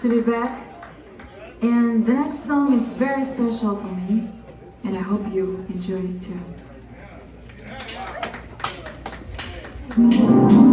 to be back. And the next song is very special for me, and I hope you enjoy it too.